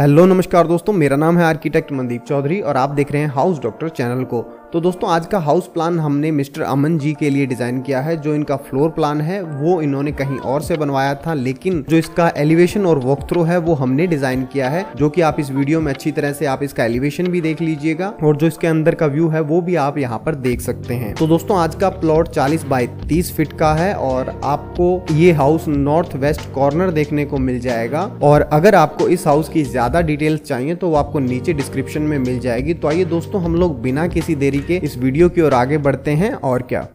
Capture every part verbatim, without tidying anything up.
Hello नमस्कार दोस्तों, मेरा नाम है आर्किटेक्ट मंदीप चौधरी और आप देख रहे हैं हाउस डॉक्टर चैनल को। तो दोस्तों आज का हाउस प्लान हमने मिस्टर अमन जी के लिए डिज़ाइन किया है। जो इनका फ्लोर प्लान है वो इन्होंने कहीं और से बनवाया था, लेकिन जो इसका एलिवेशन और वॉक थ्रू है वो हमने डिज़ाइन किया है, जो कि आप इस वीडियो में अच्छी तरह से आप इसका एलिवेशन भी देख लीजिएगा और जो इसके अंदर का व्यू है वो भी आप यहाँ पर देख सकते हैं। तो दोस्तों आज का प्लॉट चालीस बाई तीस फिट का है और आपको ये हाउस नॉर्थ वेस्ट कॉर्नर देखने को मिल जाएगा। और अगर आपको इस हाउस की ज़्यादा डिटेल्स चाहिए तो वो आपको नीचे डिस्क्रिप्शन में मिल जाएगी। तो आइए दोस्तों हम लोग बिना किसी देरी के इस वीडियो की ओर आगे बढ़ते हैं। और क्या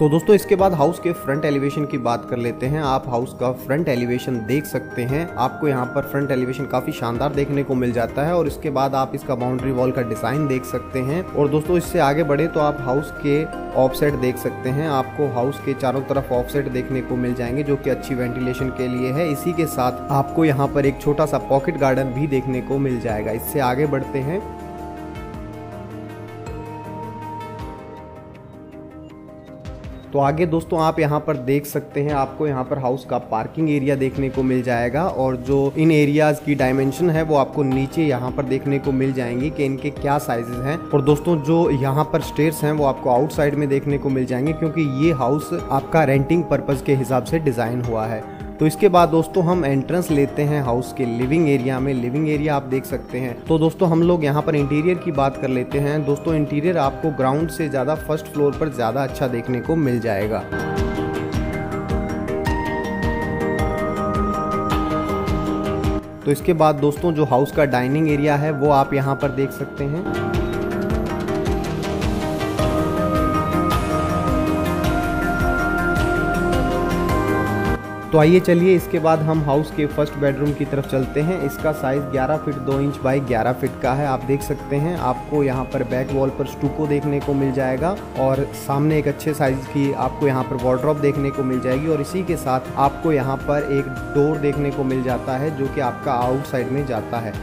तो दोस्तों इसके बाद हाउस के फ्रंट एलिवेशन की बात कर लेते हैं। आप हाउस का फ्रंट एलिवेशन देख सकते हैं। आपको यहाँ पर फ्रंट एलिवेशन काफ़ी शानदार देखने को मिल जाता है। और इसके बाद आप इसका बाउंड्री वॉल का डिज़ाइन देख सकते हैं। और दोस्तों इससे आगे बढ़े तो आप हाउस के ऑफसेट देख सकते हैं। आपको हाउस के चारों तरफ ऑफसेट देखने को मिल जाएंगे, जो कि अच्छी वेंटिलेशन के लिए है। इसी के साथ आपको यहाँ पर एक छोटा सा पॉकेट गार्डन भी देखने को मिल जाएगा। इससे आगे बढ़ते हैं। तो आगे दोस्तों आप यहाँ पर देख सकते हैं, आपको यहाँ पर हाउस का पार्किंग एरिया देखने को मिल जाएगा। और जो इन एरियाज़ की डायमेंशन है वो आपको नीचे यहाँ पर देखने को मिल जाएंगी कि इनके क्या साइजेस हैं। और दोस्तों जो यहाँ पर स्टेयर्स हैं वो आपको आउटसाइड में देखने को मिल जाएंगे, क्योंकि ये हाउस आपका रेंटिंग पर्पज़ के हिसाब से डिज़ाइन हुआ है। तो इसके बाद दोस्तों हम एंट्रेंस लेते हैं हाउस के लिविंग एरिया में। लिविंग एरिया आप देख सकते हैं। तो दोस्तों हम लोग यहाँ पर इंटीरियर की बात कर लेते हैं। दोस्तों इंटीरियर आपको ग्राउंड से ज़्यादा फर्स्ट फ्लोर पर ज़्यादा अच्छा देखने को मिल जाएगा। तो इसके बाद दोस्तों जो हाउस का डाइनिंग एरिया है वो आप यहाँ पर देख सकते हैं। तो आइए चलिए इसके बाद हम हाउस के फर्स्ट बेडरूम की तरफ चलते हैं। इसका साइज़ ग्यारह फीट दो इंच बाई ग्यारह फीट का है। आप देख सकते हैं आपको यहाँ पर बैक वॉल पर स्टूको देखने को मिल जाएगा और सामने एक अच्छे साइज़ की आपको यहाँ पर वॉर्डरोब देखने को मिल जाएगी। और इसी के साथ आपको यहाँ पर एक डोर देखने को मिल जाता है, जो कि आपका आउटसाइड में जाता है।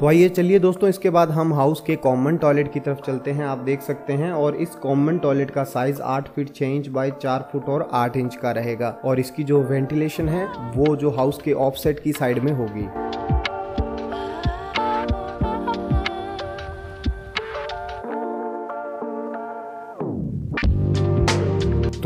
तो आइए चलिए दोस्तों इसके बाद हम हाउस के कॉमन टॉयलेट की तरफ चलते हैं। आप देख सकते हैं और इस कॉमन टॉयलेट का साइज आठ फीट छह इंच बाई चार फुट और आठ इंच का रहेगा। और इसकी जो वेंटिलेशन है वो जो हाउस के ऑफसेट की साइड में होगी।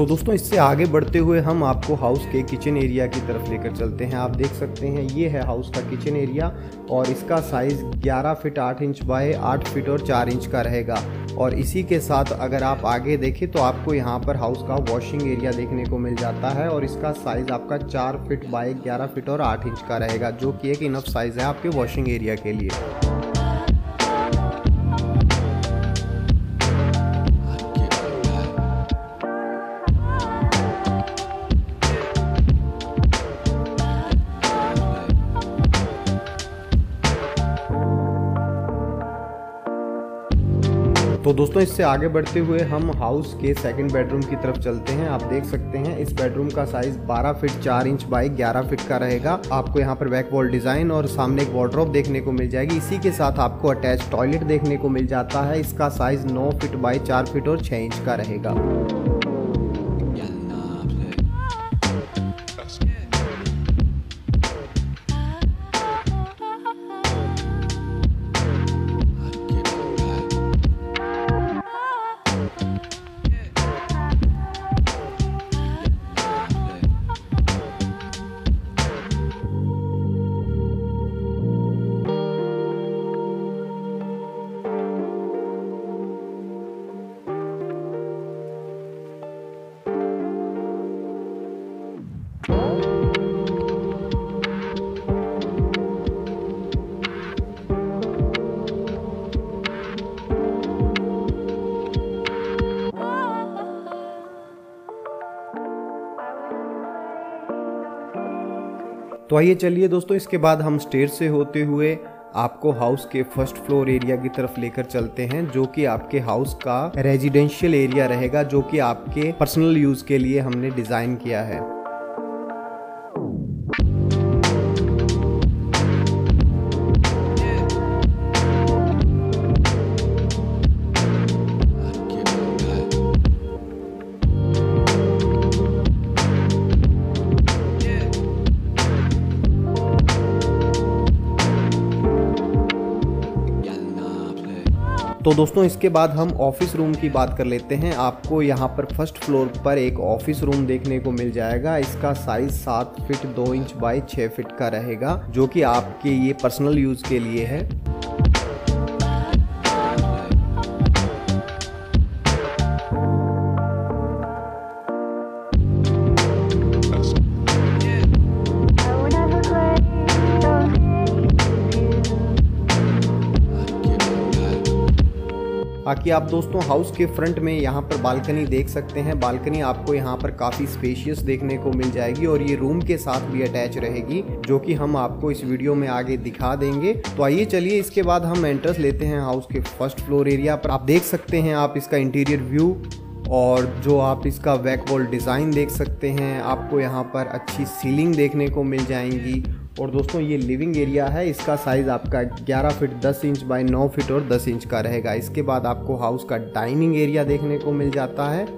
तो दोस्तों इससे आगे बढ़ते हुए हम आपको हाउस के किचन एरिया की तरफ लेकर चलते हैं। आप देख सकते हैं ये है हाउस का किचन एरिया और इसका साइज़ ग्यारह फीट आठ इंच बाय आठ फीट और चार इंच का रहेगा। और इसी के साथ अगर आप आगे देखें तो आपको यहाँ पर हाउस का वॉशिंग एरिया देखने को मिल जाता है। और इसका साइज़ आपका चार फीट बाय ग्यारह फीट और आठ इंच का रहेगा, जो कि एक इनफ साइज़ है आपके वॉशिंग एरिया के लिए। तो दोस्तों इससे आगे बढ़ते हुए हम हाउस के सेकंड बेडरूम की तरफ चलते हैं। आप देख सकते हैं इस बेडरूम का साइज़ बारह फीट चार इंच बाई ग्यारह फीट का रहेगा। आपको यहाँ पर बैक वॉल डिज़ाइन और सामने एक वार्डरोब देखने को मिल जाएगी। इसी के साथ आपको अटैच टॉयलेट देखने को मिल जाता है। इसका साइज़ नौ फीट बाई चार फीट और छह इंच का रहेगा। तो आइए चलिए दोस्तों, इसके बाद हम स्टेयर से होते हुए आपको हाउस के फर्स्ट फ्लोर एरिया की तरफ लेकर चलते हैं, जो कि आपके हाउस का रेजिडेंशियल एरिया रहेगा, जो कि आपके पर्सनल यूज के लिए हमने डिजाइन किया है। तो दोस्तों इसके बाद हम ऑफिस रूम की बात कर लेते हैं। आपको यहाँ पर फर्स्ट फ्लोर पर एक ऑफिस रूम देखने को मिल जाएगा। इसका साइज सात फिट दो इंच बाई छः फिट का रहेगा, जो कि आपके ये पर्सनल यूज के लिए है। बाकी आप दोस्तों हाउस के फ्रंट में यहाँ पर बालकनी देख सकते हैं। बालकनी आपको यहाँ पर काफ़ी स्पेशियस देखने को मिल जाएगी और ये रूम के साथ भी अटैच रहेगी, जो कि हम आपको इस वीडियो में आगे दिखा देंगे। तो आइए चलिए, इसके बाद हम एंट्रेंस लेते हैं हाउस के फर्स्ट फ्लोर एरिया पर। आप देख सकते हैं आप इसका इंटीरियर व्यू और जो आप इसका बैक वॉल डिज़ाइन देख सकते हैं। आपको यहाँ पर अच्छी सीलिंग देखने को मिल जाएंगी। और दोस्तों ये लिविंग एरिया है, इसका साइज़ आपका ग्यारह फिट दस इंच बाय नौ फिट और दस इंच का रहेगा। इसके बाद आपको हाउस का डाइनिंग एरिया देखने को मिल जाता है।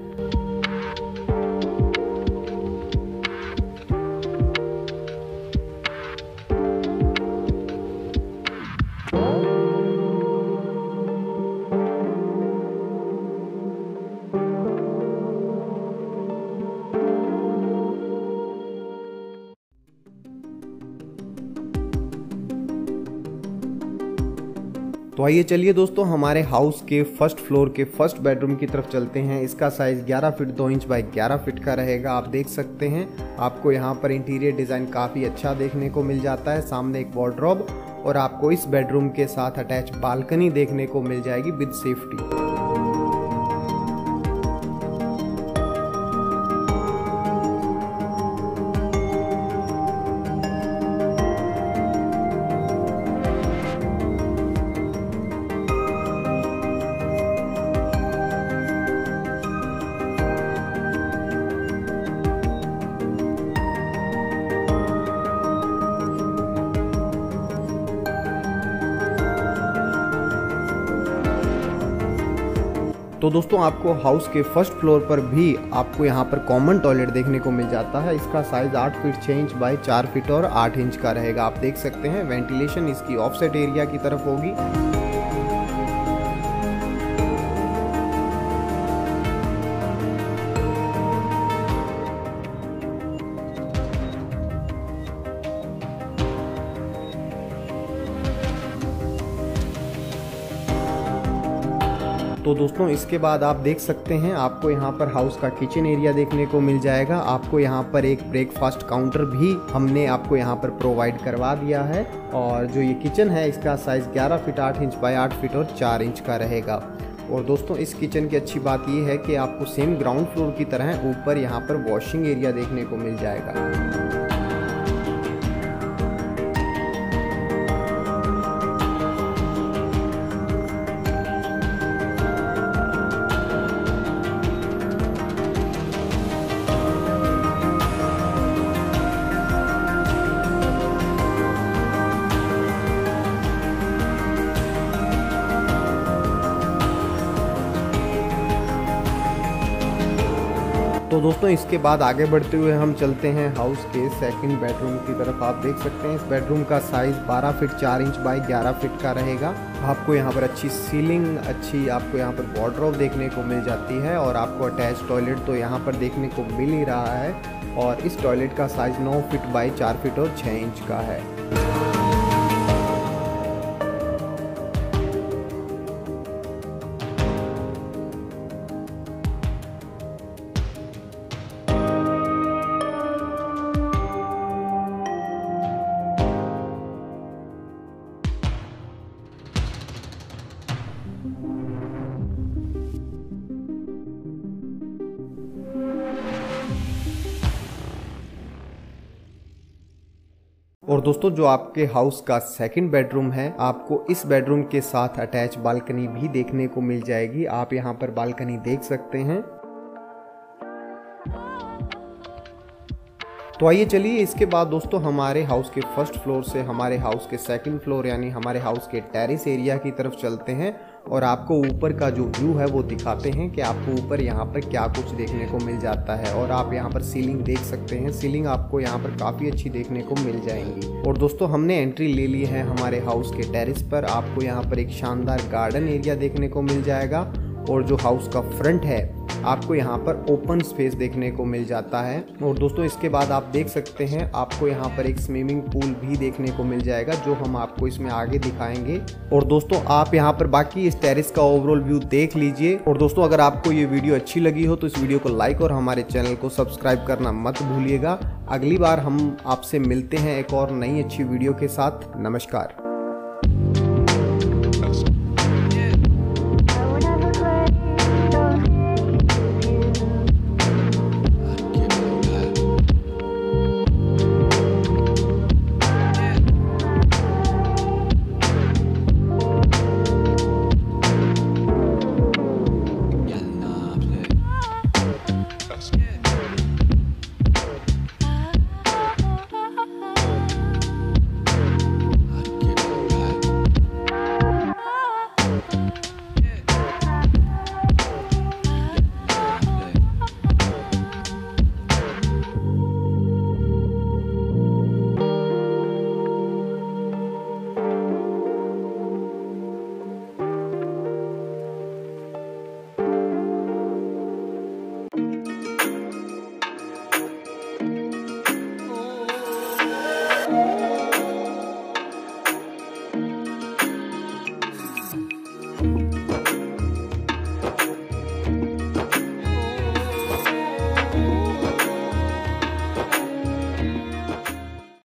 तो आइए चलिए दोस्तों, हमारे हाउस के फर्स्ट फ्लोर के फर्स्ट बेडरूम की तरफ चलते हैं। इसका साइज़ ग्यारह फिट दो इंच बाई ग्यारह फिट का रहेगा। आप देख सकते हैं आपको यहाँ पर इंटीरियर डिज़ाइन काफ़ी अच्छा देखने को मिल जाता है। सामने एक वॉर्डरोब और आपको इस बेडरूम के साथ अटैच बालकनी देखने को मिल जाएगी विद सेफ्टी। तो दोस्तों आपको हाउस के फर्स्ट फ्लोर पर भी आपको यहाँ पर कॉमन टॉयलेट देखने को मिल जाता है। इसका साइज़ आठ फीट छः इंच बाई चार फीट और आठ इंच का रहेगा। आप देख सकते हैं वेंटिलेशन इसकी ऑफसेट एरिया की तरफ होगी। तो दोस्तों इसके बाद आप देख सकते हैं आपको यहाँ पर हाउस का किचन एरिया देखने को मिल जाएगा। आपको यहाँ पर एक ब्रेकफास्ट काउंटर भी हमने आपको यहाँ पर प्रोवाइड करवा दिया है। और जो ये किचन है, इसका साइज़ ग्यारह फीट आठ इंच बाय आठ फीट और चार इंच का रहेगा। और दोस्तों इस किचन की अच्छी बात ये है कि आपको सेम ग्राउंड फ्लोर की तरह ऊपर यहाँ पर वॉशिंग एरिया देखने को मिल जाएगा। तो दोस्तों इसके बाद आगे बढ़ते हुए हम चलते हैं हाउस के सेकंड बेडरूम की तरफ। आप देख सकते हैं इस बेडरूम का साइज़ बारह फिट चार इंच बाई ग्यारह फिट का रहेगा। आपको यहाँ पर अच्छी सीलिंग, अच्छी आपको यहाँ पर वॉर्डरोब देखने को मिल जाती है और आपको अटैच टॉयलेट तो यहाँ पर देखने को मिल ही रहा है। और इस टॉयलेट का साइज़ नौ फिट बाई चार फिट और छः इंच का है। और दोस्तों जो आपके हाउस का सेकंड बेडरूम है, आपको इस बेडरूम के साथ अटैच बालकनी भी देखने को मिल जाएगी। आप यहाँ पर बालकनी देख सकते हैं। तो आइए चलिए इसके बाद दोस्तों हमारे हाउस के फर्स्ट फ्लोर से हमारे हाउस के सेकंड फ्लोर यानी हमारे हाउस के टेरेस एरिया की तरफ चलते हैं और आपको ऊपर का जो व्यू है वो दिखाते हैं कि आपको ऊपर यहाँ पर क्या कुछ देखने को मिल जाता है। और आप यहाँ पर सीलिंग देख सकते हैं, सीलिंग आपको यहाँ पर काफ़ी अच्छी देखने को मिल जाएंगी। और दोस्तों हमने एंट्री ले ली है हमारे हाउस के टेरेस पर। आपको यहाँ पर एक शानदार गार्डन एरिया देखने को मिल जाएगा और जो हाउस का फ्रंट है आपको यहाँ पर ओपन स्पेस देखने को मिल जाता है। और दोस्तों इसके बाद आप देख सकते हैं आपको यहाँ पर एक स्विमिंग पूल भी देखने को मिल जाएगा जो हम आपको इसमें आगे दिखाएंगे। और दोस्तों आप यहाँ पर बाकी इस टेरेस का ओवरऑल व्यू देख लीजिए। और दोस्तों अगर आपको ये वीडियो अच्छी लगी हो तो इस वीडियो को लाइक और हमारे चैनल को सब्सक्राइब करना मत भूलिएगा। अगली बार हम आपसे मिलते हैं एक और नई अच्छी वीडियो के साथ। नमस्कार।